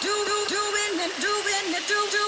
doing it, doing it, doing it.